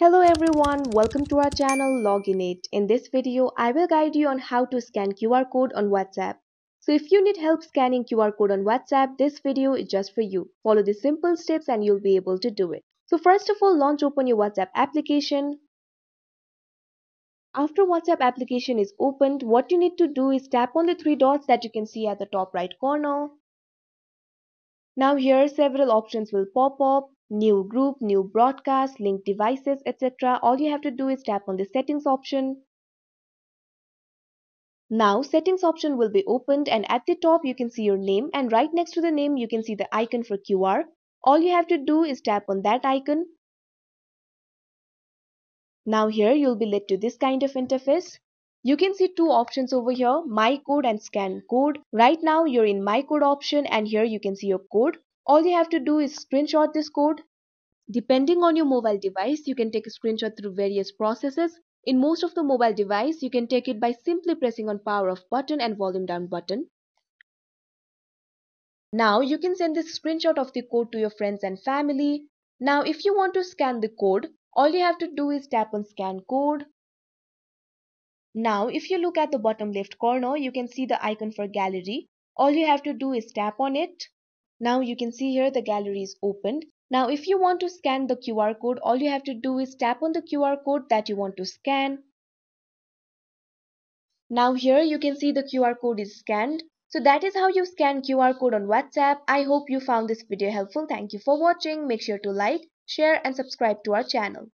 Hello everyone, welcome to our channel LoginAid. In this video, I will guide you on how to scan QR code on WhatsApp. So if you need help scanning QR code on WhatsApp, this video is just for you. Follow the simple steps and you'll be able to do it. So first of all, open your WhatsApp application. After WhatsApp application is opened, what you need to do is tap on the three dots that you can see at the top right corner. Now here several options will pop up. New group, new broadcast, link devices, etc. All you have to do is tap on the settings option. Now settings option will be opened and at the top you can see your name, and right next to the name you can see the icon for QR. All you have to do is tap on that icon. Now here you'll be led to this kind of interface. You can see two options over here, My Code and Scan Code. Right now you're in My Code option and here you can see your code. All you have to do is screenshot this code. Depending on your mobile device, you can take a screenshot through various processes. In most of the mobile device, you can take it by simply pressing on power off button and volume down button. Now you can send this screenshot of the code to your friends and family. Now if you want to scan the code, all you have to do is tap on scan code. Now if you look at the bottom left corner, you can see the icon for gallery. All you have to do is tap on it. Now you can see here the gallery is opened. Now if you want to scan the QR code, all you have to do is tap on the QR code that you want to scan. Now here you can see the QR code is scanned. So that is how you scan QR code on WhatsApp. I hope you found this video helpful. Thank you for watching. Make sure to like, share and subscribe to our channel.